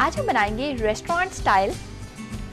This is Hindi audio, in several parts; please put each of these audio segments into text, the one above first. आज हम बनाएंगे रेस्टोरेंट स्टाइल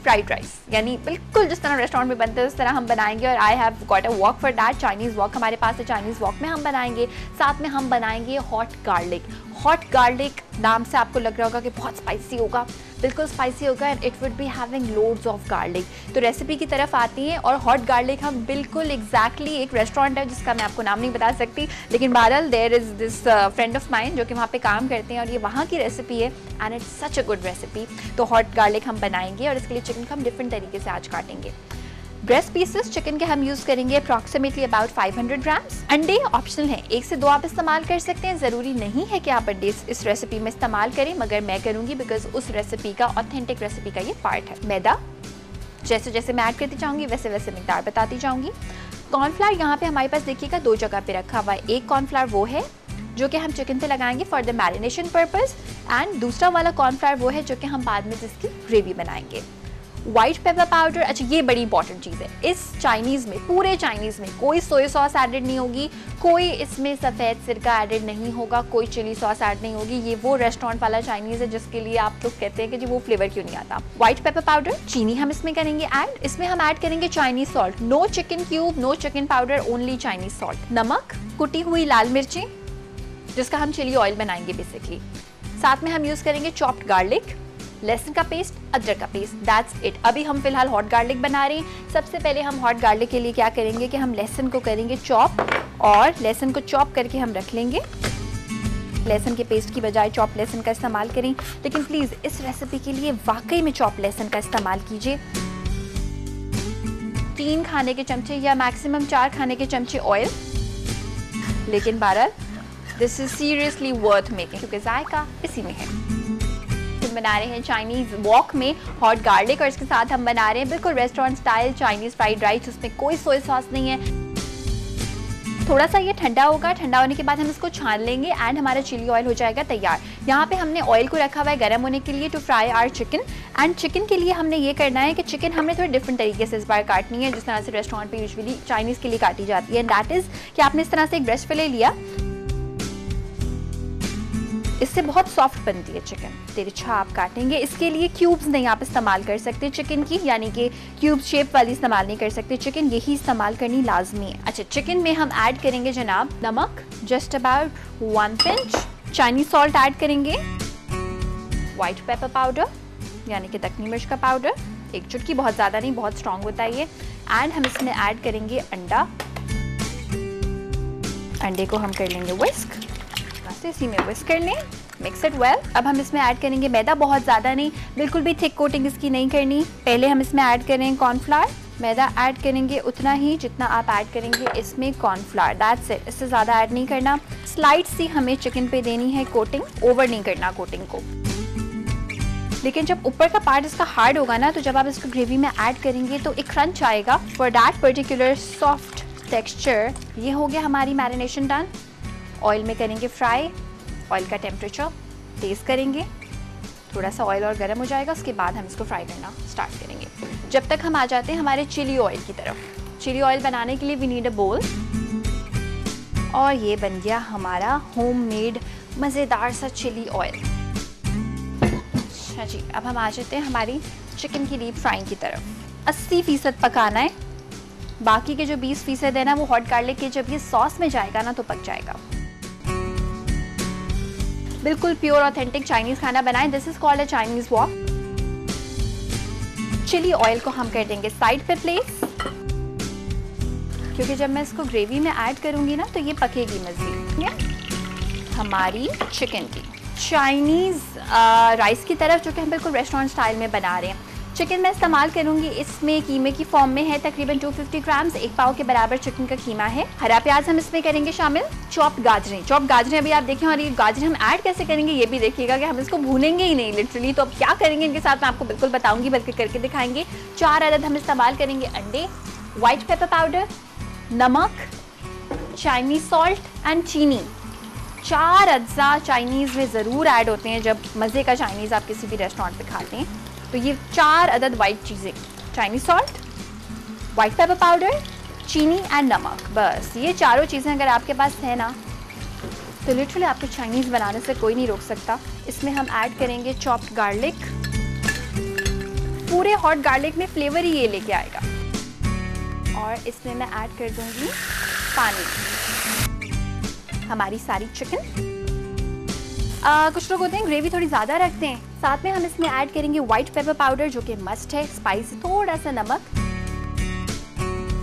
फ्राइड राइस, यानी बिल्कुल जिस तरह रेस्टोरेंट में बनते हैं उस तरह हम बनाएंगे। और I have got a wok for that, Chinese wok हमारे पास है, चाइनीज़ वॉक में हम बनाएंगे। साथ में हम बनाएंगे हॉट गार्लिक। हॉट गार्लिक नाम से आपको लग रहा होगा कि बहुत स्पाइसी होगा, बिल्कुल स्पाइसी होगा, and it would be having loads of garlic. तो रेसिपी की तरफ आती है। और हॉट गार्लिक हम बिल्कुल एग्जैक्टली एक रेस्टोरेंट है जिसका मैं आपको नाम नहीं बता सकती, लेकिन बहरहाल there is this friend of mine जो कि वहाँ पे काम करते हैं और ये वहाँ की रेसिपी है and it's such a good recipe. तो हॉट गार्लिक हम बनाएंगे और इसके लिए चिकन को हम डिफरेंट तरीके से आज काटेंगे। ब्रेस्ट पीसेस चिकन के हम यूज़ करेंगे अप्रॉक्सीमेटली अबाउट 500 ग्राम्स। अंडे ऑप्शनल हैं, 1 से 2 आप इस्तेमाल कर सकते हैं। ज़रूरी नहीं है कि आप अंडे इस रेसिपी में इस्तेमाल करें, मगर मैं करूँगी बिकॉज उस रेसिपी का, ऑथेंटिक रेसिपी का ये पार्ट है। मैदा जैसे जैसे मैं ऐड करती जाऊँगी वैसे वैसे मिकदार बताती जाऊँगी। कॉर्नफ्लावर यहाँ पर हमारे पास देखिएगा 2 जगह पर रखा हुआ है। एक कॉर्नफ्लावर वो है जो कि हम चिकन पे लगाएंगे for the marination purpose, and दूसरा वाला कॉर्नफ्लावर वो है जो कि हम बाद में जिसकी ग्रेवी बनाएंगे। वाइट पेपर पाउडर, अच्छा ये बड़ी इंपॉर्टेंट चीज़ है, इस चाइनीज़ में, पूरे चाइनीज़ में कोई सोया सॉस एडेड नहीं होगी, कोई इसमें सफ़ेद सिरका एडेड नहीं होगा, कोई चिली सॉस ऐड नहीं होगी। ये वो रेस्टोरेंट वाला चाइनीज़ है जिसके लिए आप लोग कहते हैं कि जी वो फ्लेवर क्यों नहीं आता। वाइट पेपर पाउडर, चीनी हम इसमें करेंगे ऐड। इसमें हम ऐड करेंगे Chinese salt, no chicken cube, no chicken powder, only Chinese salt. नमक, कुटी हुई लाल मिर्ची जिसका हम चिली ऑयल बनाएंगे बेसिकली। साथ में हम यूज़ करेंगे चॉप्ड गार्लिक, लहसुन का पेस्ट, अदरक का पेस्ट। That's it. अभी हम फिलहाल हॉट गार्लिक बना रहे हैं। सबसे पहले हम हॉट गार्लिक के लिए क्या करेंगे कि हम लहसुन को करेंगे चॉप, और लहसुन को चॉप करके हम रख लेंगे। लहसुन के पेस्ट की बजाय चॉप लहसुन का इस्तेमाल करें, लेकिन प्लीज़ इस रेसिपी के लिए वाकई में चॉप लहसुन का इस्तेमाल कीजिए। 3 खाने के चमचे या मैक्सिमम 4 खाने के चमचे ऑयल, लेकिन बहरहाल this is seriously worth making क्योंकि जायका इसी में है। बना रहे हैं चाइनीज़ वॉक में हॉट गार्लिक, और इसके साथ हम बना रहे हैं बिल्कुल restaurant style Chinese fried rice. उसमें कोई सोया सॉस नहीं है। थोड़ा सा ये ठंडा होगा, ठंडा होने के बाद हम इसको छान लेंगे एंड हमारा चिली ऑयल हो जाएगा तैयार। यहाँ पे हमने ऑयल को रखा हुआ है गर्म होने के लिए to fry our chicken. And chicken के लिए हमने ये करना है कि चिकन हमने थोड़े डिफरेंट तरीके से इस बार काटनी है, जिस तरह से रेस्टोरेंट पर यूजुअली चाइनीज़ के लिए काटी जाती है। दैट इज़ कि आपने इस तरह से एक ब्रश पे ले लिया, इससे बहुत सॉफ्ट बनती है चिकन। तिरछा आप काटेंगे, इसके लिए क्यूब्स नहीं आप इस्तेमाल कर सकते चिकन की, यानी कि क्यूब शेप वाली इस्तेमाल नहीं कर सकते चिकन, यही इस्तेमाल करनी लाजमी है। अच्छा, चिकन में हम ऐड करेंगे जनाब नमक, just about 1 pinch, Chinese salt add करेंगे, वाइट पेपर पाउडर यानी कि दक्खनी मिर्च का पाउडर 1 चुटकी, बहुत ज़्यादा नहीं, बहुत स्ट्रॉन्ग होता है ये। एंड हम इसमें ऐड करेंगे अंडा, अंडे को हम कर लेंगे विस्क, इसी में विस्क कर लें, मिक्स इट वेल। अब हम इसमें ऐड करेंगे मैदा, बहुत ज़्यादा नहीं, बिल्कुल भी थिक कोटिंग इसकी नहीं करनी। पहले हम इसमें ऐड करें कॉर्नफ्लावर, मैदा ऐड करेंगे उतना ही जितना आप ऐड करेंगे इसमें कॉर्नफ्लावर। दैट्स इट, इससे ज़्यादा ऐड नहीं करना। स्लाइट सी हमें चिकन पे देनी है कोटिंग, ओवर नहीं करना कोटिंग को। लेकिन जब ऊपर का पार्ट इसका हार्ड होगा ना, तो जब आप इसको ग्रेवी में ऐड करेंगे तो एक क्रंच आएगा for that particular soft texture. ये हो गया हमारी मैरिनेशन डन। ऑयल में करेंगे फ्राई, ऑयल का टेम्परेचर तेज़ करेंगे, थोड़ा सा ऑयल और गर्म हो जाएगा, उसके बाद हम इसको फ्राई करना स्टार्ट करेंगे। जब तक हम आ जाते हैं हमारे चिली ऑयल की तरफ। चिली ऑयल बनाने के लिए वी नीड अ बोल, और ये बन गया हमारा होममेड मज़ेदार सा चिली ऑयल। अच्छा जी, अब हम आ जाते हैं हमारी चिकन की डीप फ्राइंग की तरफ। 80% पकाना है, बाकी के जो 20% है ना वो हॉट गार्लिक के जब ये सॉस में जाएगा ना तो पक जाएगा। बिल्कुल प्योर ऑथेंटिक चाइनीज़ खाना बनाएं। This is called a Chinese wok. Chilli oil को हम कर देंगे साइड पे प्लेस, क्योंकि जब मैं इसको ग्रेवी में ऐड करूंगी ना तो ये पकेगी मज़ीद। हमारी चिकन की चाइनीज़ राइस की तरफ, जो कि हम बिल्कुल रेस्टोरेंट स्टाइल में बना रहे हैं। चिकन मैं इस्तेमाल करूंगी इसमें कीमे की फॉर्म में है, तकरीबन 250 ग्राम्स, 1 पाव के बराबर चिकन का कीमा है। हरा प्याज हम इसमें करेंगे शामिल, चॉप गाजरें अभी आप देखिए। और ये गाजरें हम ऐड कैसे करेंगे ये भी देखिएगा, कि हम इसको भूनेंगे ही नहीं लिटरली। तो अब क्या करेंगे इनके साथ मैं आपको बिल्कुल बताऊंगी, बल्कि करके दिखाएंगे। 4 अदद हम इस्तेमाल करेंगे अंडे, वाइट पेपर पाउडर, नमक, चाइनीज सॉल्ट एंड चीनी। 4 अज्जा चाइनीज़ में ज़रूर ऐड होते हैं जब मज़े का चाइनीज़ आप किसी भी रेस्टोरेंट पर खाते हैं। तो ये 4 अदद वाइट चीज़ें, Chinese salt, white pepper powder, चीनी एंड नमक, बस ये चारों चीज़ें अगर आपके पास है ना तो लिटरली आपको चाइनीज़ बनाने से कोई नहीं रोक सकता। इसमें हम ऐड करेंगे चॉप्ड गार्लिक। पूरे हॉट गार्लिक में फ्लेवर ही ये लेके आएगा। और इसमें मैं ऐड कर दूंगी पानी, हमारी सारी चिकन। कुछ लोग होते हैं ग्रेवी थोड़ी ज़्यादा रखते हैं। साथ में हम इसमें ऐड करेंगे व्हाइट पेपर पाउडर जो कि मस्ट है, स्पाइस, थोड़ा सा नमक,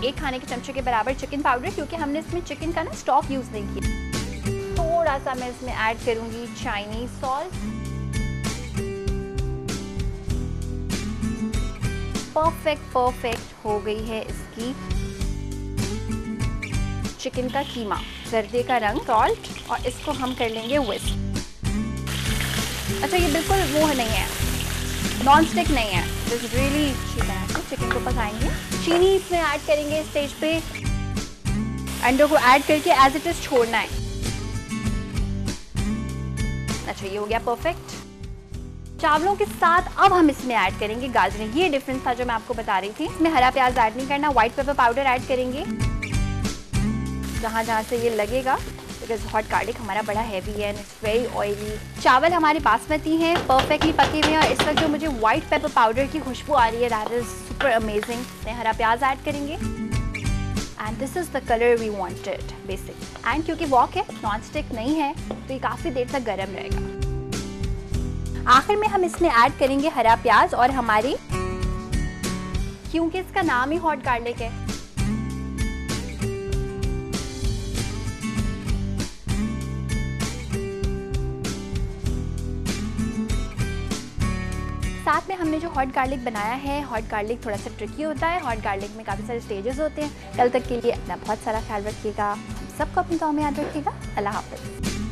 एक खाने के चमचे के बराबर चिकन पाउडर, क्योंकि हमने इसमें चिकन का ना स्टॉक यूज़ नहीं किया। थोड़ा सा मैं इसमें ऐड करूंगी चाइनीज सॉल्ट। परफेक्ट हो गई है इसकी चिकन का कीमा, जर्दे का रंग, सॉल्ट, और इसको हम कर लेंगे विस्क। अच्छा, ये बिल्कुल वो नहीं है, नॉन स्टिक नहीं है, दिस रियली अच्छी तरह से चिकन को पकाएंगे। चीनी इसमें ऐड करेंगे स्टेज पे, अंडों को ऐड करके एज इट इज छोड़ना है। अच्छा, ये हो गया परफेक्ट। चावलों के साथ अब हम इसमें ऐड करेंगे गाजरें। ये डिफरेंस था जो मैं आपको बता रही थी। इसमें हरा प्याज ऐड नहीं करना, व्हाइट पेपर पाउडर ऐड करेंगे जहाँ जहाँ से ये लगेगा, बिकॉज हॉट गार्लिक हमारा बड़ा हैवी है एंड इट्स वेरी ऑयली। चावल हमारे बासमती हैं, परफेक्टली पके हुए हैं, और इस वक्त जो मुझे व्हाइट पेपर पाउडर की खुशबू आ रही है, दैट इज सुपर अमेजिंग। हरा प्याज ऐड करेंगे and this is the colour we wanted basic. And क्योंकि वॉक है, नॉन स्टिक नहीं है, तो ये काफ़ी देर तक गर्म रहेगा। आखिर में हम इसमें ऐड करेंगे हरा प्याज और हमारी, क्योंकि इसका नाम ही हॉट गार्लिक है। साथ में हमने जो हॉट गार्लिक बनाया है, हॉट गार्लिक थोड़ा सा ट्रिकी होता है, हॉट गार्लिक में काफ़ी सारे स्टेजेस होते हैं। कल तक के लिए अपना बहुत सारा ख्याल रखिएगा, सबको अपनी गाँव में याद रखिएगा। अल्लाह हाफ़िज़।